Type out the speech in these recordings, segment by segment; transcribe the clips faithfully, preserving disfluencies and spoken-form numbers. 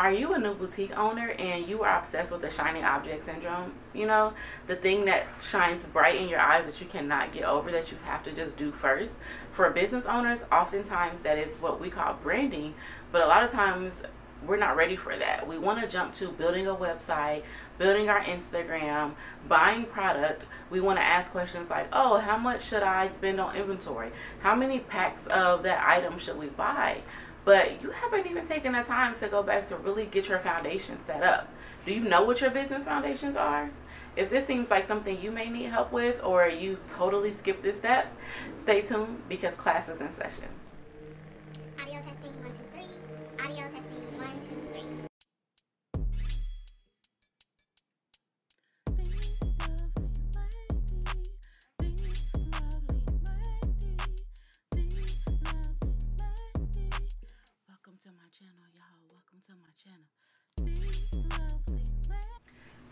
Are you a new boutique owner and you are obsessed with the shiny object syndrome? You know, the thing that shines bright in your eyes that you cannot get over, that you have to just do first. For business owners, oftentimes that is what we call branding, but a lot of times we're not ready for that. We want to jump to building a website, building our Instagram, buying product. We want to ask questions like, oh, how much should I spend on inventory? How many packs of that item should we buy? But you haven't even taken the time to go back to really get your foundation set up. Do you know what your business foundations are? If this seems like something you may need help with, or you totally skipped this step, stay tuned because class is in session. Audio testing, one, two, three. Audio testing, one, two, three.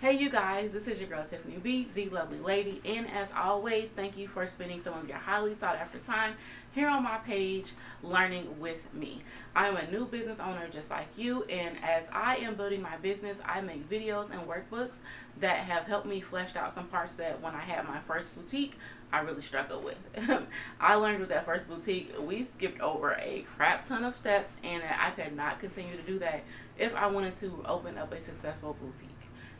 Hey you guys, this is your girl Tiffany B, the lovely lady, and as always, thank you for spending some of your highly sought after time here on my page learning with me. I'm a new business owner just like you, and as I am building my business, I make videos and workbooks that have helped me flesh out some parts that when I had my first boutique, I really struggled with. I learned with that first boutique, we skipped over a crap ton of steps, and I could not continue to do that if I wanted to open up a successful boutique.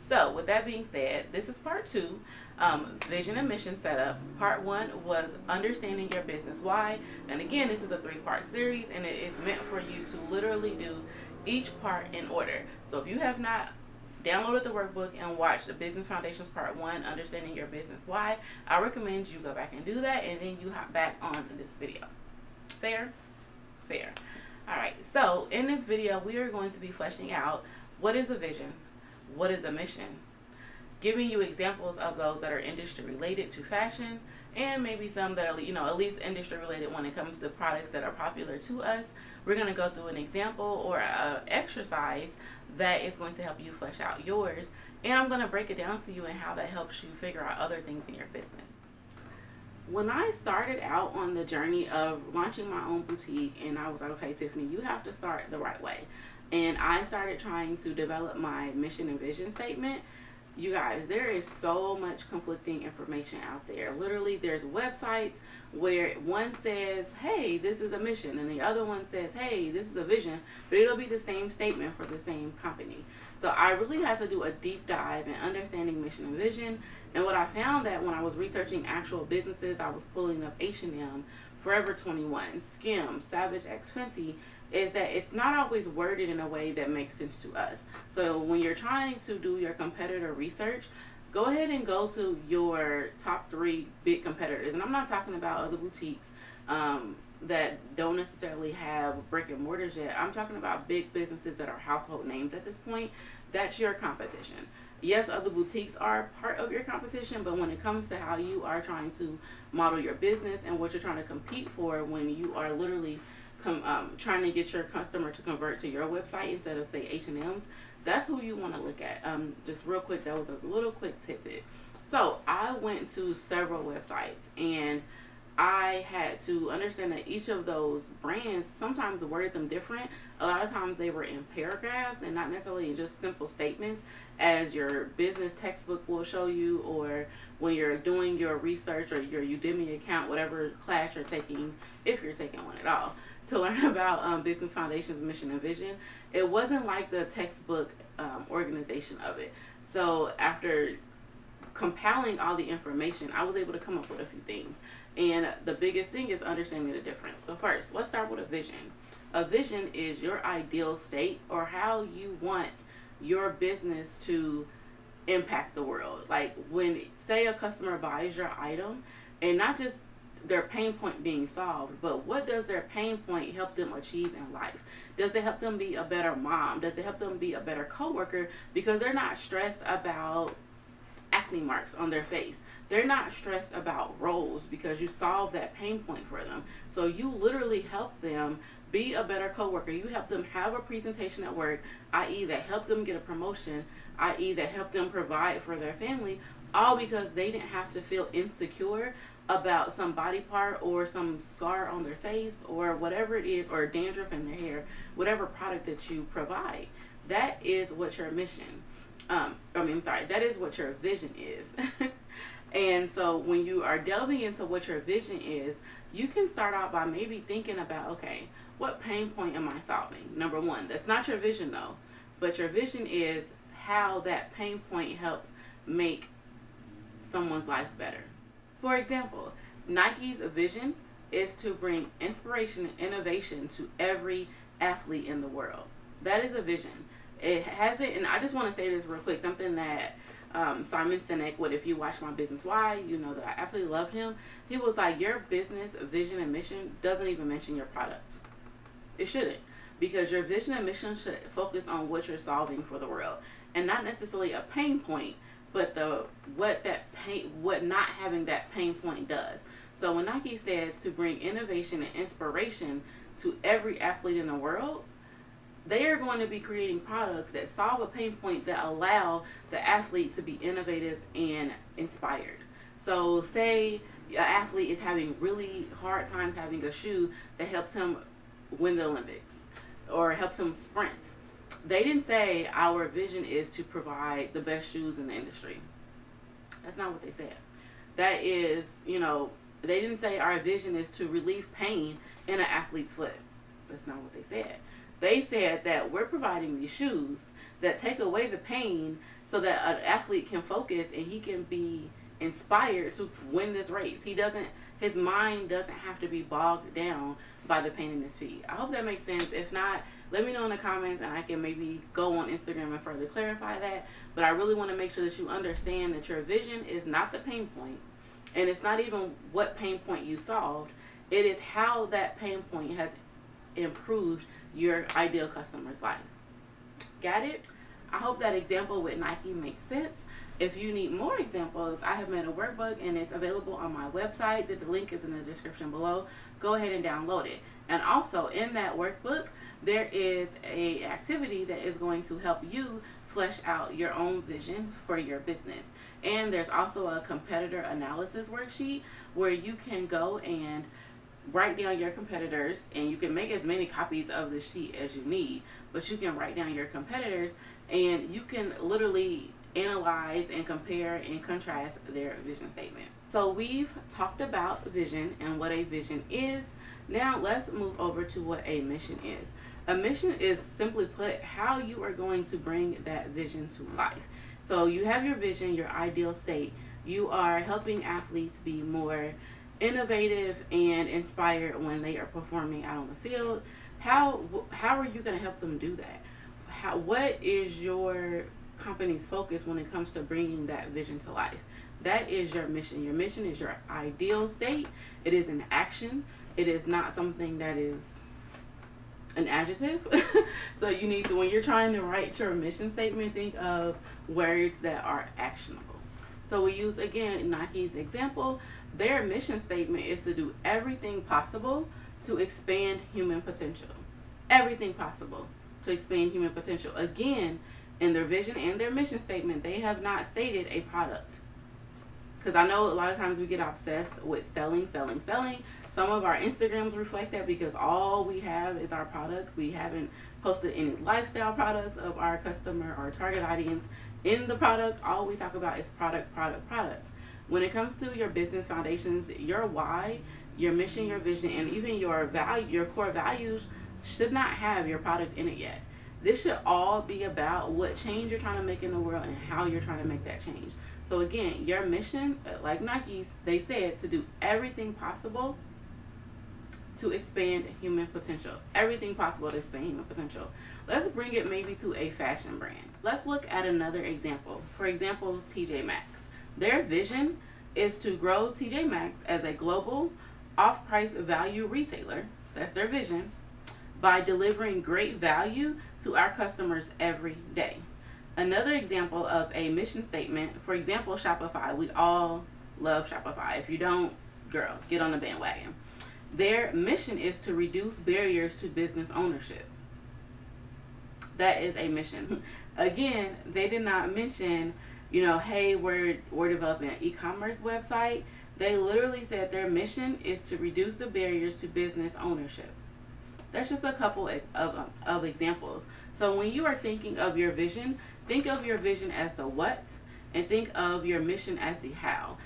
So with that being said, this is part two, um, vision and mission setup. Part one was understanding your business why. And again, this is a three part series and it is meant for you to literally do each part in order. So if you have not downloaded the workbook and watched the business foundations part one, understanding your business why, I recommend you go back and do that and then you hop back on to this video. Fair? Fair. All right, so in this video, we are going to be fleshing out what is a vision, what is the mission, giving you examples of those that are industry related to fashion, and maybe some that are, you know, at least industry related when it comes to products that are popular to us. We're going to go through an example or an exercise that is going to help you flesh out yours, and I'm going to break it down to you and how that helps you figure out other things in your business. When I started out on the journey of launching my own boutique, and I was like, okay, Tiffany, you have to start the right way. And I started trying to develop my mission and vision statement. You guys, there is so much conflicting information out there. Literally, there's websites where one says, hey, this is a mission, and the other one says, hey, this is a vision, but it'll be the same statement for the same company. So I really had to do a deep dive in understanding mission and vision. And what I found that when I was researching actual businesses, I was pulling up H and M, Forever twenty-one, Skims, Savage X Fenty, is that it's not always worded in a way that makes sense to us. So when you're trying to do your competitor research, go ahead and go to your top three big competitors. And I'm not talking about other boutiques um, that don't necessarily have brick and mortars yet. I'm talking about big businesses that are household names at this point. That's your competition. Yes, other boutiques are part of your competition, but when it comes to how you are trying to model your business and what you're trying to compete for when you are literally Come, um, trying to get your customer to convert to your website instead of, say, H and M's, that's who you want to look at. Um, just real quick, that was a little quick tidbit. So I went to several websites and I had to understand that each of those brands sometimes worded them different. A lot of times they were in paragraphs and not necessarily just simple statements as your business textbook will show you, or when you're doing your research or your Udemy account, whatever class you're taking, if you're taking one at all, to learn about um, business foundations, mission, and vision. It wasn't like the textbook um, organization of it. So after compiling all the information, I was able to come up with a few things. And the biggest thing is understanding the difference. So first, let's start with a vision. A vision is your ideal state or how you want your business to impact the world. Like when, say, a customer buys your item, and not just their pain point being solved, but what does their pain point help them achieve in life? Does it help them be a better mom? Does it help them be a better coworker? Because they're not stressed about acne marks on their face. They're not stressed about roles because you solve that pain point for them. So you literally help them be a better coworker. You help them have a presentation at work, that is that help them get a promotion, that is that help them provide for their family, all because they didn't have to feel insecure about some body part or some scar on their face or whatever it is, or dandruff in their hair, whatever product that you provide. that is what your mission, um, I mean, I'm sorry, that is what your vision is. And so when you are delving into what your vision is, you can start out by maybe thinking about, okay, what pain point am I solving? Number one, that's not your vision though, but your vision is how that pain point helps make someone's life better. For example, Nike's vision is to bring inspiration and innovation to every athlete in the world. That is a vision. It has it, and I just want to say this real quick, something that um, Simon Sinek would, if you watch My Business Why, you know that I absolutely love him. He was like, your business vision and mission doesn't even mention your product. It shouldn't, because your vision and mission should focus on what you're solving for the world, and not necessarily a pain point, but the what that pain, what not having that pain point does. So when Nike says to bring innovation and inspiration to every athlete in the world, they are going to be creating products that solve a pain point that allow the athlete to be innovative and inspired. So say an athlete is having really hard times having a shoe that helps him win the Olympics or helps him sprint. They didn't say our vision is to provide the best shoes in the industry. That's not what they said. That is, you know, they didn't say our vision is to relieve pain in an athlete's foot. That's not what they said. They said that we're providing these shoes that take away the pain so that an athlete can focus and he can be inspired to win this race. He doesn't, his mind doesn't have to be bogged down by the pain in his feet. I hope that makes sense. If not, let me know in the comments and I can maybe go on Instagram and further clarify that. But I really want to make sure that you understand that your vision is not the pain point, and it's not even what pain point you solved. It is how that pain point has improved your ideal customer's life. Got it? I hope that example with Nike makes sense. If you need more examples, I have made a workbook and it's available on my website. The link is in the description below. Go ahead and download it. And also in that workbook, there is an activity that is going to help you flesh out your own vision for your business. And there's also a competitor analysis worksheet where you can go and write down your competitors, and you can make as many copies of the sheet as you need, but you can write down your competitors and you can literally analyze and compare and contrast their vision statement. So we've talked about vision and what a vision is. Now let's move over to what a mission is. A mission is, simply put, how you are going to bring that vision to life. So you have your vision, your ideal state. You are helping athletes be more innovative and inspired when they are performing out on the field. How how are you going to help them do that? How, what is your company's focus when it comes to bringing that vision to life? That is your mission. Your mission is your ideal state. It is an action. It is not something that is an adjective. So you need to, when you're trying to write your mission statement, think of words that are actionable. So we use, again, Nike's example. Their mission statement is to do everything possible to expand human potential. Everything possible to expand human potential. Again, in their vision and their mission statement, they have not stated a product. Because I know a lot of times we get obsessed with selling, selling, selling. Some of our Instagrams reflect that because all we have is our product. We haven't posted any lifestyle products of our customer or target audience in the product. All we talk about is product, product, product. When it comes to your business foundations, your why, your mission, your vision, and even your value, your core values should not have your product in it yet. This should all be about what change you're trying to make in the world and how you're trying to make that change. So again, your mission, like Nike's, they said to do everything possible to expand human potential. Everything possible to expand human potential. Let's bring it maybe to a fashion brand. Let's look at another example. For example, T J Maxx. Their vision is to grow T J Maxx as a global off-price value retailer. That's their vision. By delivering great value to our customers every day. Another example of a mission statement, for example, Shopify. We all love Shopify. If you don't, girl, get on the bandwagon. Their mission is to reduce barriers to business ownership. That is a mission. Again, they did not mention, you know, hey, we're, we're developing an e-commerce website. They literally said their mission is to reduce the barriers to business ownership. That's just a couple of, of, of examples. So when you are thinking of your vision, think of your vision as the what, and think of your mission as the how.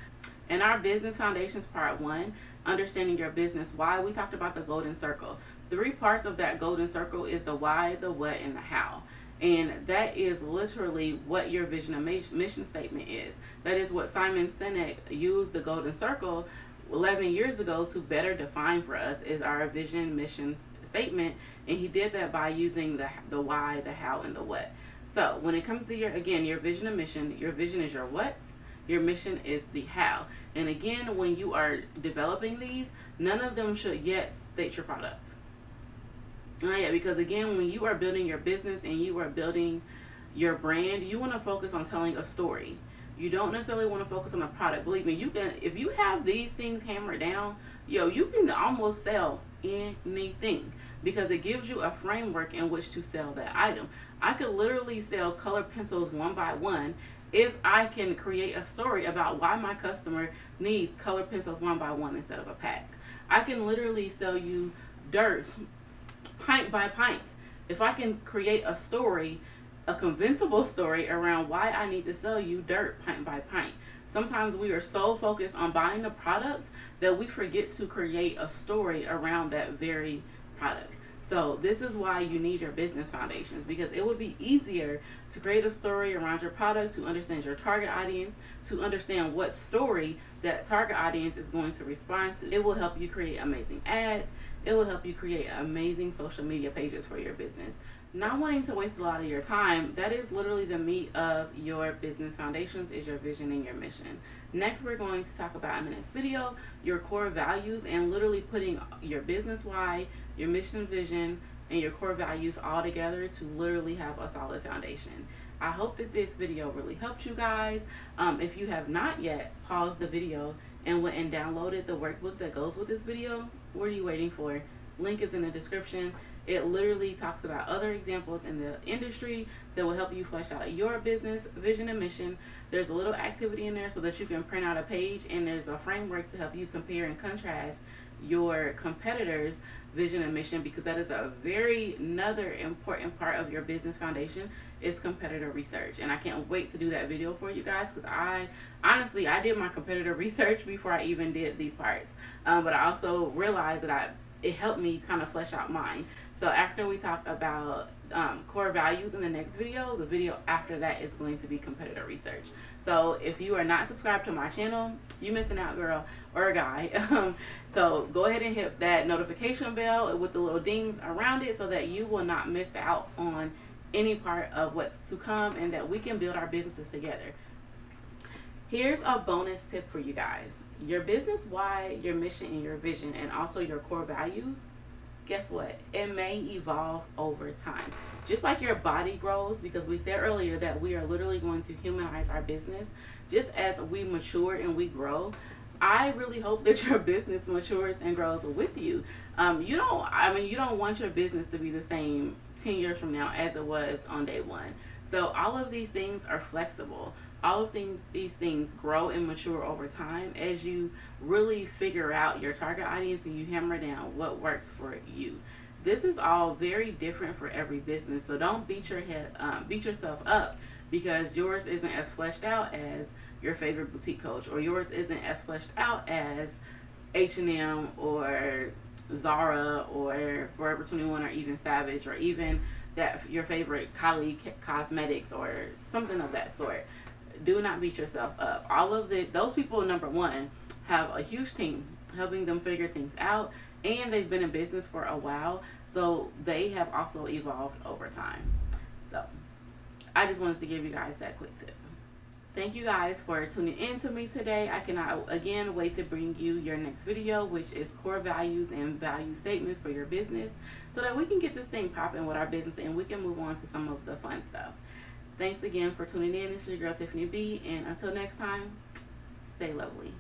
In our business foundations part one, understanding your business why, we talked about the golden circle. Three parts of that golden circle is the why, the what, and the how. And that is literally what your vision and mission statement is. That is what Simon Sinek used the golden circle eleven years ago to better define for us, is our vision mission statement. And he did that by using the, the why, the how, and the what. So when it comes to your, again, your vision and mission, your vision is your what, your mission is the how. And again, when you are developing these, none of them should yet state your product. Not yet, because again, when you are building your business and you are building your brand, you want to focus on telling a story. You don't necessarily want to focus on a product. Believe me, you can, if you have these things hammered down, yo, you can almost sell anything, because it gives you a framework in which to sell that item. I could literally sell color pencils one by one if I can create a story about why my customer needs color pencils one by one instead of a pack. I can literally sell you dirt pint by pint if I can create a story, a convincible story around why I need to sell you dirt pint by pint. Sometimes we are so focused on buying the product that we forget to create a story around that very product. So this is why you need your business foundations, because it would be easier to create a story around your product, to understand your target audience, to understand what story that target audience is going to respond to. It will help you create amazing ads. It will help you create amazing social media pages for your business. Not wanting to waste a lot of your time, that is literally the meat of your business foundations, is your vision and your mission. Next, we're going to talk about, in the next video, your core values, and literally putting your business why, your mission, vision, and your core values all together to literally have a solid foundation. I hope that this video really helped you guys. Um, if you have not yet paused the video and went and downloaded the workbook that goes with this video, what are you waiting for? Link is in the description. It literally talks about other examples in the industry that will help you flesh out your business vision and mission. There's a little activity in there so that you can print out a page, and there's a framework to help you compare and contrast your competitors' vision and mission, because that is a very another important part of your business foundation, is competitor research. And I can't wait to do that video for you guys, because I honestly I did my competitor research before I even did these parts, um, but I also realized that I it helped me kind of flesh out mine. So after we talk about um, core values in the next video, the video after that is going to be competitor research. So if you are not subscribed to my channel, you're missing out, girl or guy. Um, so go ahead and hit that notification bell with the little dings around it so that you will not miss out on any part of what's to come, and that we can build our businesses together. Here's a bonus tip for you guys. Your business why, your mission, and your vision, and also your core values, guess what? It may evolve over time. Just like your body grows, because we said earlier that we are literally going to humanize our business just as we mature and we grow. I really hope that your business matures and grows with you. Um, you don't, I mean, you don't want your business to be the same ten years from now as it was on day one. So all of these things are flexible. All of things, these things grow and mature over time as you really figure out your target audience and you hammer down what works for you. This is all very different for every business, so don't beat your head, um, beat yourself up because yours isn't as fleshed out as your favorite boutique coach, or yours isn't as fleshed out as H and M or Zara or Forever twenty-one or even Savage, or even that your favorite Kylie Cosmetics or something of that sort. Do not beat yourself up. All of the those people, number one, have a huge team helping them figure things out, and they've been in business for a while, so they have also evolved over time. So I just wanted to give you guys that quick tip. Thank you guys for tuning in to me today. I cannot again wait to bring you your next video, which is core values and value statements for your business, so that we can get this thing popping with our business and we can move on to some of the fun stuff. Thanks again for tuning in. This is your girl Tiffany B, and until next time, stay lovely.